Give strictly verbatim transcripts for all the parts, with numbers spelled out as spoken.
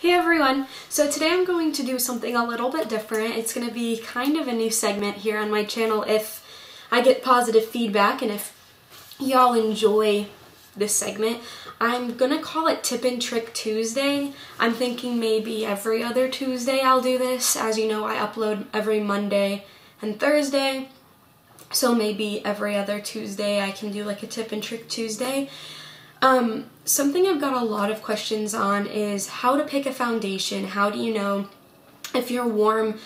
Hey everyone! So today I'm going to do something a little bit different. It's going to be kind of a new segment here on my channel if I get positive feedback and if y'all enjoy this segment. I'm going to call it Tip and Trick Tuesday. I'm thinking maybe every other Tuesday I'll do this. As you know, I upload every Monday and Thursday, so maybe every other Tuesday I can do like a Tip and Trick Tuesday. Um, something I've got a lot of questions on is how to pick a foundation. How do you know if you're warm,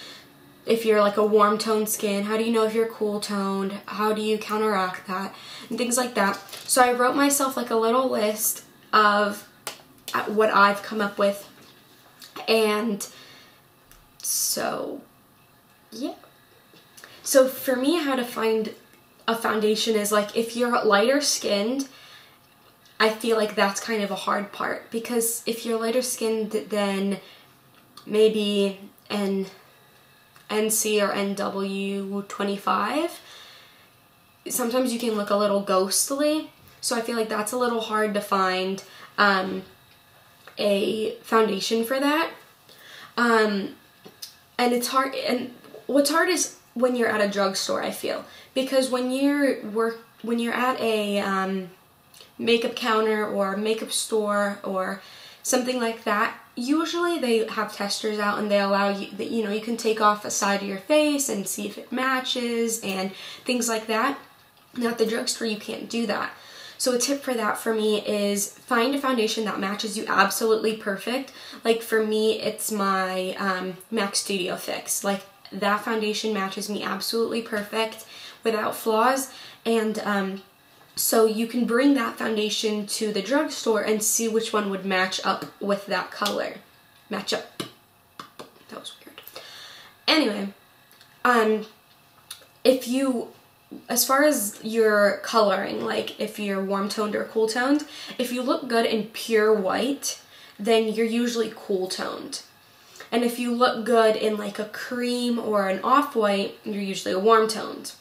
if you're like a warm toned skin? How do you know if you're cool toned? How do you counteract that? And things like that. So I wrote myself like a little list of what I've come up with. And so, yeah. So for me, how to find a foundation is like if you're lighter skinned, I feel like that's kind of a hard part, because if you're lighter skinned then maybe an N C or N W twenty-five, sometimes you can look a little ghostly, so I feel like that's a little hard to find um, a foundation for that. Um, and it's hard, and what's hard is when you're at a drugstore, I feel, because when you're work when you're at a um, makeup counter or makeup store or something like that, usually they have testers out and they allow you that, you know, you can take off a side of your face and see if it matches and things like that. Now at the drugstore you can't do that. So a tip for that for me is find a foundation that matches you absolutely perfect. Like for me, it's my um, MAC Studio Fix. Like that foundation matches me absolutely perfect without flaws, and um, so you can bring that foundation to the drugstore and see which one would match up with that color. Match up. That was weird. Anyway, um, if you, as far as your coloring, like if you're warm toned or cool toned, if you look good in pure white, then you're usually cool toned. And if you look good in like a cream or an off-white, you're usually warm toned.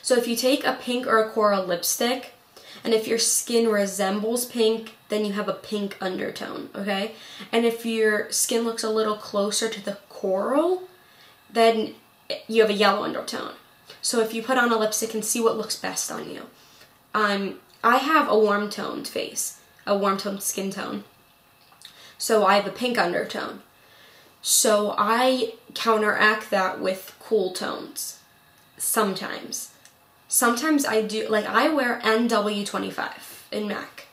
So if you take a pink or a coral lipstick, and if your skin resembles pink, then you have a pink undertone, okay? And if your skin looks a little closer to the coral, then you have a yellow undertone. So if you put on a lipstick and see what looks best on you. Um, I have a warm-toned face, a warm-toned skin tone. So I have a pink undertone. So I counteract that with cool tones sometimes. Sometimes I do, like I wear N W twenty-five in MAC,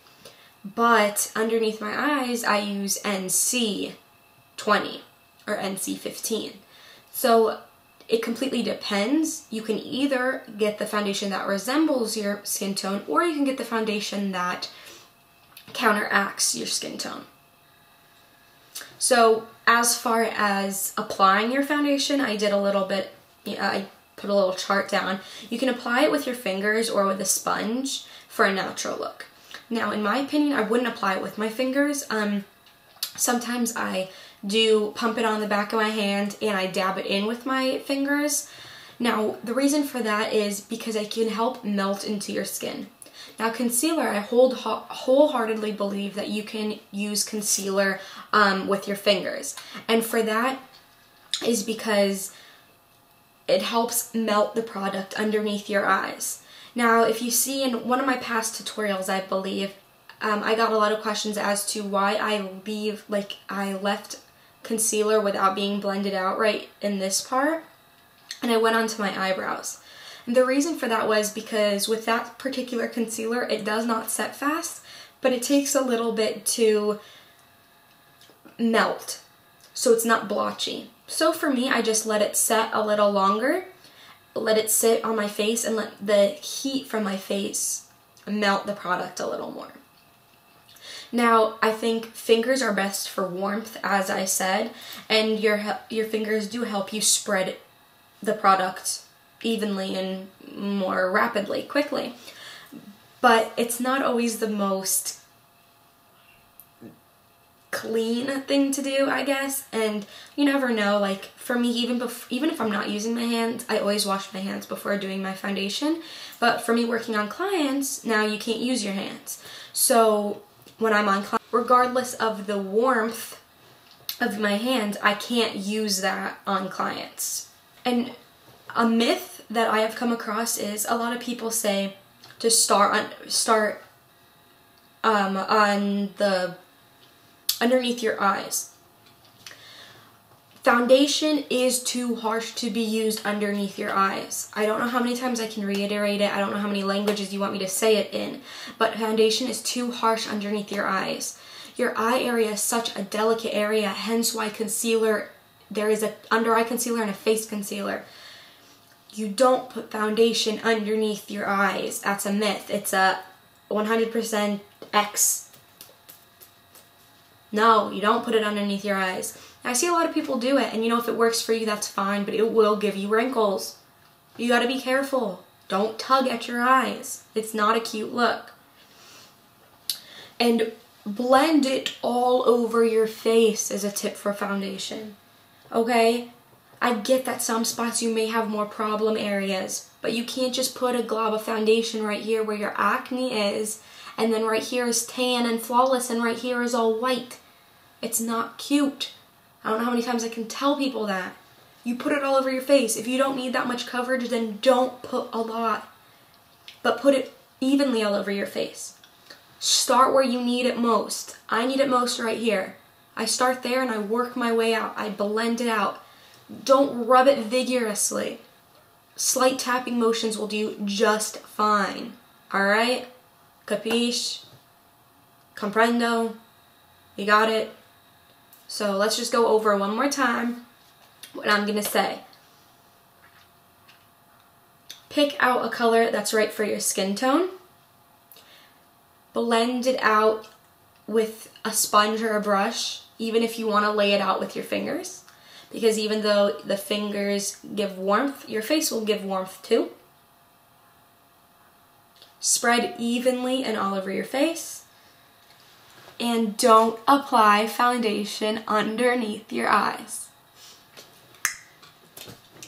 but underneath my eyes I use N C twenty or N C fifteen. So it completely depends. You can either get the foundation that resembles your skin tone, or you can get the foundation that counteracts your skin tone. So as far as applying your foundation, I did a little bit, yeah, I put a little chart down. You can apply it with your fingers or with a sponge for a natural look. Now, in my opinion, I wouldn't apply it with my fingers. Um, sometimes I do pump it on the back of my hand and I dab it in with my fingers. Now, the reason for that is because it can help melt into your skin. Now, concealer, I hold wholeheartedly believe that you can use concealer um, with your fingers. And for that is because it helps melt the product underneath your eyes. Now, if you see in one of my past tutorials, I believe, um, I got a lot of questions as to why I leave, like I left concealer without being blended out right in this part, and I went onto my eyebrows. And the reason for that was because with that particular concealer, it does not set fast, but it takes a little bit to melt, so it's not blotchy. So for me, I just let it set a little longer, let it sit on my face, and let the heat from my face melt the product a little more. Now, I think fingers are best for warmth, as I said, and your, your fingers do help you spread the product evenly and more rapidly, quickly. But it's not always the most clean thing to do, I guess, and you never know. Like for me, even bef even if I'm not using my hands, I always wash my hands before doing my foundation. But for me working on clients, now you can't use your hands. So when I'm on clients, regardless of the warmth of my hand, I can't use that on clients. And a myth that I have come across is a lot of people say to start on start um, on the underneath your eyes. Foundation is too harsh to be used underneath your eyes. I don't know how many times I can reiterate it. I don't know how many languages you want me to say it in, but foundation is too harsh underneath your eyes. Your eye area is such a delicate area, hence why concealer, there is a under eye concealer and a face concealer. You don't put foundation underneath your eyes. That's a myth. It's a one hundred percent X. No, you don't put it underneath your eyes. I see a lot of people do it, and you know, if it works for you, that's fine, but it will give you wrinkles. You gotta be careful. Don't tug at your eyes. It's not a cute look. And blend it all over your face is a tip for foundation, okay? I get that some spots you may have more problem areas, but you can't just put a glob of foundation right here where your acne is, and then right here is tan and flawless, and right here is all white. It's not cute. I don't know how many times I can tell people that. You put it all over your face. If you don't need that much coverage, then don't put a lot, but put it evenly all over your face. Start where you need it most. I need it most right here. I start there and I work my way out. I blend it out. Don't rub it vigorously. Slight tapping motions will do just fine. All right? Capisce? Comprendo? You got it? So let's just go over one more time what I'm gonna say. Pick out a color that's right for your skin tone. Blend it out with a sponge or a brush, even if you want to lay it out with your fingers, because even though the fingers give warmth, your face will give warmth too. Spread evenly and all over your face. And don't apply foundation underneath your eyes.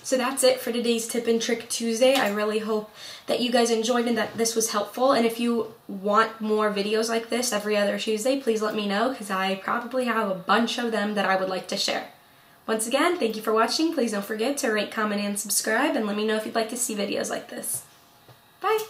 So that's it for today's Tip and Trick Tuesday. I really hope that you guys enjoyed and that this was helpful. And if you want more videos like this every other Tuesday, please let me know, because I probably have a bunch of them that I would like to share. Once again, thank you for watching. Please don't forget to rate, comment, and subscribe, and let me know if you'd like to see videos like this. Bye!